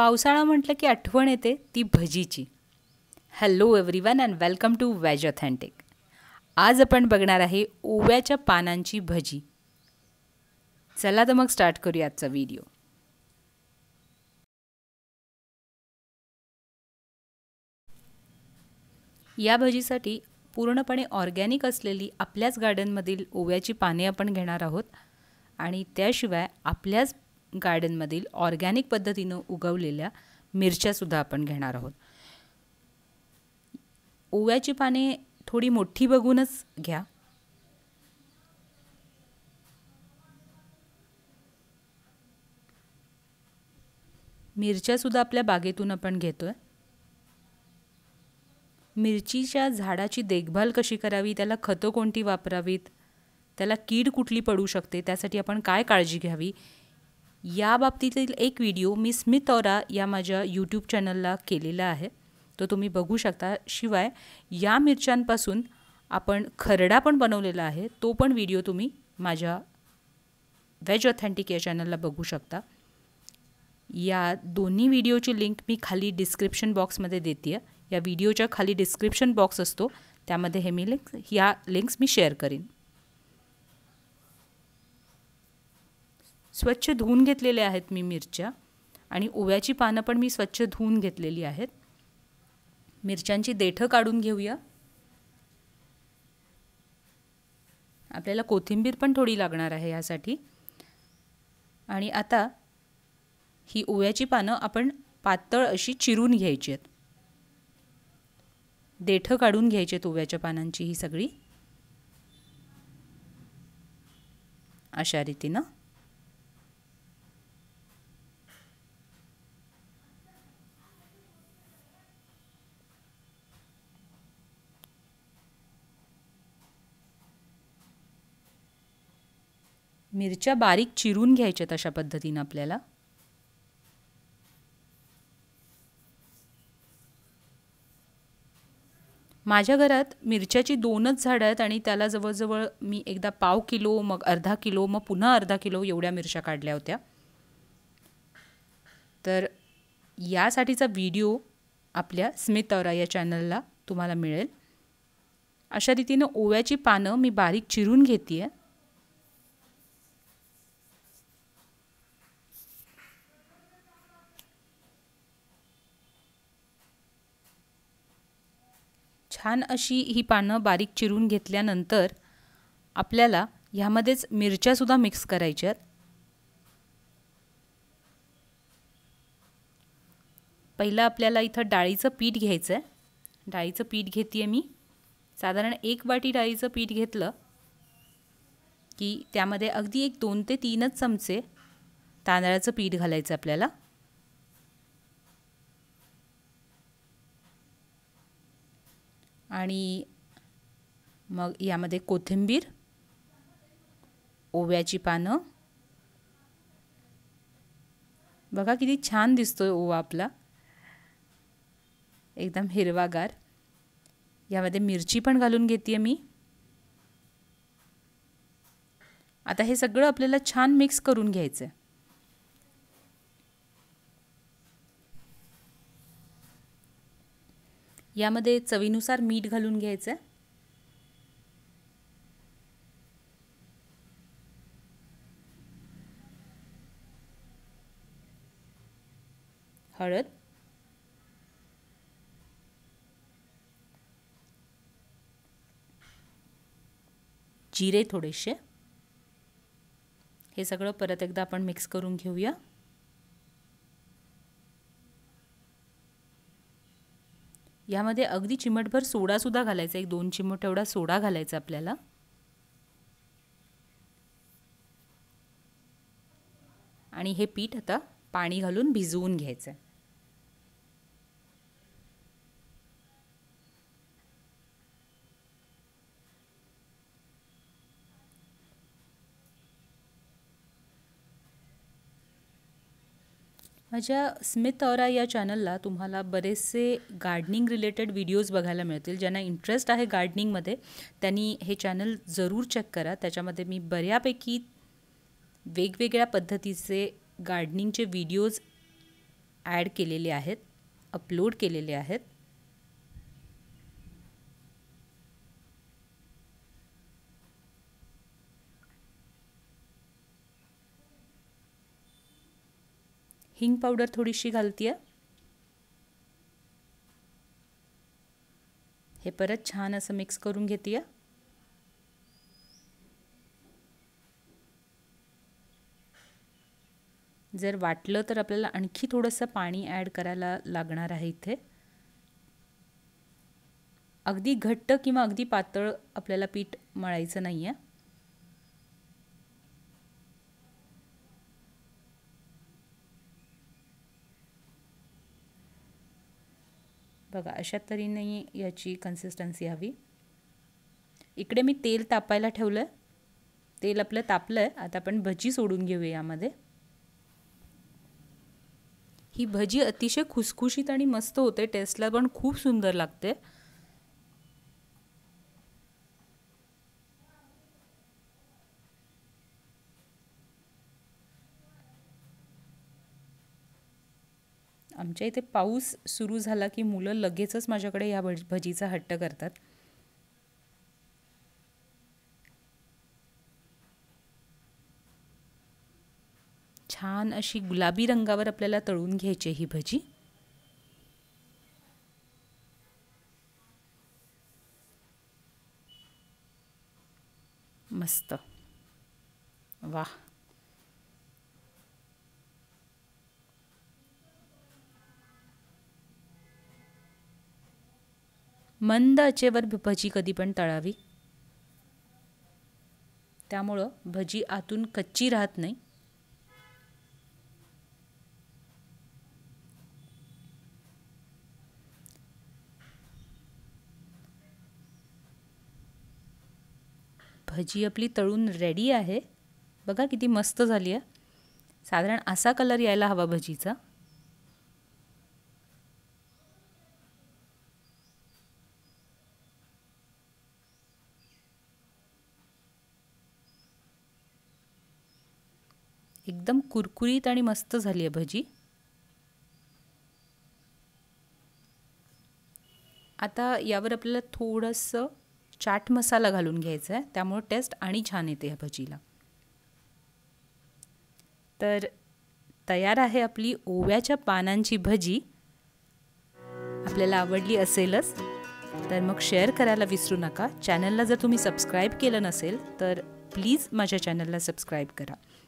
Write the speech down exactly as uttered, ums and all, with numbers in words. पावसाळा म्हटलं की आठवण येते ती भजीची। Hello everyone and welcome to veg authentic. आज आपण बघणार आहे ओव्याच्या पानांची भजी। चला तर मग स्टार्ट करूया आजचा व्हिडिओ। या भजीसाठी पूर्णपणे ऑर्गॅनिक असलेली आपल्याच गार्डनमधील ओव्याची पाने आपण घेणार आहोत आणि त्याशिवाय आपल्याच गार्डनमधील ऑर्गॅनिक पद्धतीने उगवलेल्या मिरच्यासुद्धा आपण घेणार आहोत। ओव्याची पाने थोडी मोठी बघूनच घ्या। मिरच्यासुद्धा आपल्या बागेतून आपण घेतोय। मिरचीच्या झाडाची देखभाल कशी करावी, त्याला खतं कोणती वापरावीत, त्याला कीड कुठली पडू शकते, त्यासाठी आपण काय काळजी घ्यावी, या बाबतीतील एक व्हिडिओ मी स्मितारा या माझ्या यूट्यूब चॅनलला केलेला आहे, तो तुम्ही बघू शकता। शिवाय या मिरच्यांपासून आपण खरडा पण बनवलेला आहे, तो पण व्हिडिओ तुम्ही माझ्या व्हेज ऑथेंटिक या चॅनलला बघू शकता। या दोन्ही व्हिडिओची लिंक मी खाली डिस्क्रिप्शन बॉक्समध्ये देते आहे। या व्हिडिओच्या खाली डिस्क्रिप्शन बॉक्स असतो, त्यामध्ये हे मी लिंक या लिंक्स मी शेअर करीन। स्वच्छ धुवून घेतलेले आहेत मी मिरच्या आणि ओव्याची पानं पण मी स्वच्छ धुवून घेतलेली आहेत। मिरच्यांची देठं काढून घेऊया। आपल्याला कोथिंबीर पण थोडी लागणार आहे यासाठी। आणि आता ही ओव्याची पानं आपण पातळ अशी चिरून घ्यायची आहेत, देठं काढून घ्यायचे ओव्याच्या पानांची ही सगळी अशा रीतीनं। मिरच्या बारीक चिरून घ्यायच्यात अशा पद्धतीनं आपल्याला। माझ्या घरात मिरच्याची दोनच झाडं आहेत आणि त्याला जवळजवळ मी एकदा पाव किलो, मग अर्धा किलो, मग पुन्हा अर्धा किलो एवढ्या मिरच्या काढल्या होत्या। तर यासाठीचा व्हिडिओ आपल्या स्मितारा या चॅनलला तुम्हाला मिळेल। अशा रीतीनं ओव्याची पानं मी बारीक चिरून घेते आहे। छान अशी ही पानं बारीक चिरून घेतल्यानंतर आपल्याला ह्यामध्येच मिरच्यासुद्धा मिक्स करायच्यात। पहिलं आपल्याला इथं डाळीचं पीठ घ्यायचं आहे। डाळीचं पीठ घेते आहे मी। साधारण एक वाटी डाळीचं पीठ घेतलं की त्यामध्ये अगदी एक दोन ते तीनच चमचे तांदळाचं पीठ घालायचं आपल्याला। आणि मग यामध्ये कोथिंबीर, ओव्याची पानं, बघा किती छान दिसतोय ओवा आपला, एकदम हिरवागार। यामध्ये मिरची पण घालून घेते मी। आता हे सगळं आपल्याला छान मिक्स करून घ्यायचं आहे। यामध्ये चवीनुसार मीठ घालून घ्यायचं आहे। हळद, जिरे थोडेसे, हे सगळं परत एकदा आपण मिक्स करून घेऊया। यामध्ये अगदी चिमटभर सोडासुद्धा घालायचा, एक दोन चिमट एवढा सोडा घालायचा आपल्याला। आणि हे पीठ आता पाणी घालून भिजवून घ्यायचं। माझ्या स्मितारा या चॅनलला तुम्हाला बरेचसे गार्डनिंग रिलेटेड व्हिडिओज बघायला मिळतील। ज्यांना इंटरेस्ट आहे गार्डनिंगमध्ये त्यांनी हे चॅनल जरूर चेक करा। त्याच्यामध्ये मी बऱ्यापैकी वेगवेगळ्या पद्धतीचे गार्डनिंगचे व्हिडिओज ॲड केलेले आहेत, अपलोड केलेले आहेत. हिंग पावडर थोडीशी घालतीये. हे परत छान असं मिक्स करून घेतीये. जर वाटलं तर आपल्याला आणखी थोडंसं पाणी ॲड करायला लागणार आहे. इथे अगदी घट्ट किंवा अगदी पातळ आपल्याला पीठ मळायचं नाही आहे. बघा अशा तऱ्हेने याची कन्सिस्टन्सी हवी. इकडे मी तेल तापायला ठेवलं आहे. तेल आपलं तापलं आहे. आता आपण भजी सोडून घेऊया. यामध्ये ही भजी अतिशय खुसखुशीत आणि मस्त होते. टेस्टला पण खूप सुंदर लागते. आमच्या इथे पाऊस सुरू झाला की मुलं लगेचच माझ्याकडे या भजीचा हट्ट करतात. छान अशी गुलाबी रंगावर आपल्याला तळून घ्यायची ही भजी. मस्त. वा मंद आचेवर भजी कधी पण तळावी, त्यामुळं भजी आतून कच्ची राहत नाही. भजी आपली तळून रेडी आहे. बघा किती मस्त झाली आहे. साधारण असा कलर यायला हवा भजीचा. एकदम कुरकुरीत आणि मस्त झाली आहे भजी. आता यावर आपल्याला थोडंसं चाट मसाला घालून घ्यायचा आहे, त्यामुळे टेस्ट आणि छान येते ह्या भजीला. तर तयार आहे आपली ओव्याच्या पानांची भजी. आपल्याला आवडली असेलच, तर मग शेअर करायला विसरू नका. चॅनलला जर तुम्ही सबस्क्राईब केलं नसेल तर प्लीज माझ्या चॅनलला सबस्क्राईब करा.